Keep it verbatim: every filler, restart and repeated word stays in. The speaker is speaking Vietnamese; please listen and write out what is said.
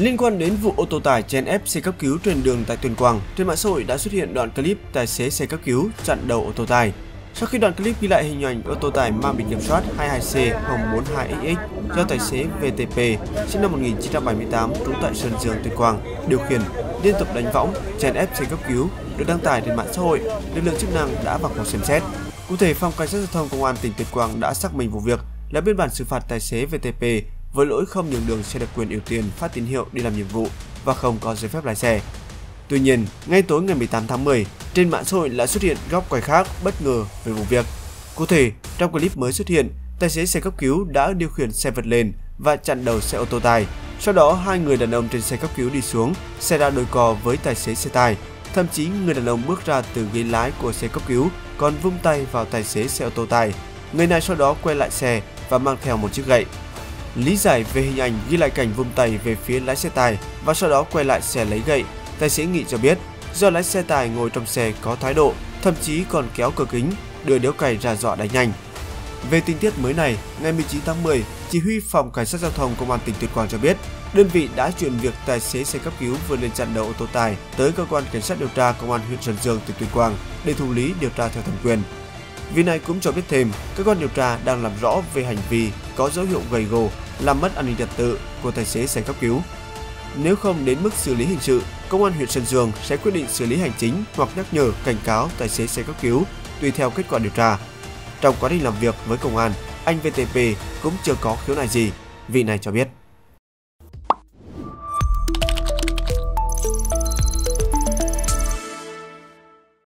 Liên quan đến vụ ô tô tải chèn ép xe cấp cứu trên đường tại Tuyên Quang, trên mạng xã hội đã xuất hiện đoạn clip tài xế xe cấp cứu chặn đầu ô tô tải. Sau khi đoạn clip ghi lại hình ảnh ô tô tải mang biển kiểm soát hai hai C không bốn hai X X do tài xế vê tê pê sinh năm một nghìn chín trăm bảy mươi tám trú tại Sơn Dương, Tuyên Quang điều khiển liên tục đánh võng chèn ép xe cấp cứu được đăng tải trên mạng xã hội, lực lượng chức năng đã vào cuộc xem xét. Cụ thể, phòng cảnh sát giao thông công an tỉnh Tuyên Quang đã xác minh vụ việc, lập biên bản xử phạt tài xế vê tê pê với lỗi không nhường đường xe đặc quyền ưu tiên phát tín hiệu đi làm nhiệm vụ và không có giấy phép lái xe. Tuy nhiên, ngay tối ngày mười tám tháng mười, trên mạng xã hội lại xuất hiện góc quay khác bất ngờ về vụ việc. Cụ thể, trong clip mới xuất hiện, tài xế xe cấp cứu đã điều khiển xe vượt lên và chặn đầu xe ô tô tải. Sau đó, hai người đàn ông trên xe cấp cứu đi xuống, xe ra đôi cò với tài xế xe tải. Thậm chí, người đàn ông bước ra từ ghế lái của xe cấp cứu còn vung tay vào tài xế xe ô tô tải. Người này sau đó quay lại xe và mang theo một chiếc gậy. Lý giải về hình ảnh ghi lại cảnh vung tay về phía lái xe tải và sau đó quay lại xe lấy gậy, tài xế Nghị cho biết do lái xe tải ngồi trong xe có thái độ, thậm chí còn kéo cửa kính, đưa điếu cày ra dọa đánh nhanh. Về tình tiết mới này, ngày mười chín tháng mười, chỉ huy phòng cảnh sát giao thông công an tỉnh Tuyên Quang cho biết đơn vị đã chuyển việc tài xế xe cấp cứu vừa lên chặn đầu ô tô tải tới cơ quan cảnh sát điều tra công an huyện Sơn Dương, tỉnh Tuyên Quang để thụ lý điều tra theo thẩm quyền. Vì này cũng cho biết thêm, cơ quan điều tra đang làm rõ về hành vi có dấu hiệu gầy gò, làm mất an ninh trật tự của tài xế xe cấp cứu. Nếu không đến mức xử lý hình sự, công an huyện Sơn Dương sẽ quyết định xử lý hành chính hoặc nhắc nhở cảnh cáo tài xế xe cấp cứu tùy theo kết quả điều tra. Trong quá trình làm việc với công an, anh vê tê pê cũng chưa có khiếu nại gì, vị này cho biết.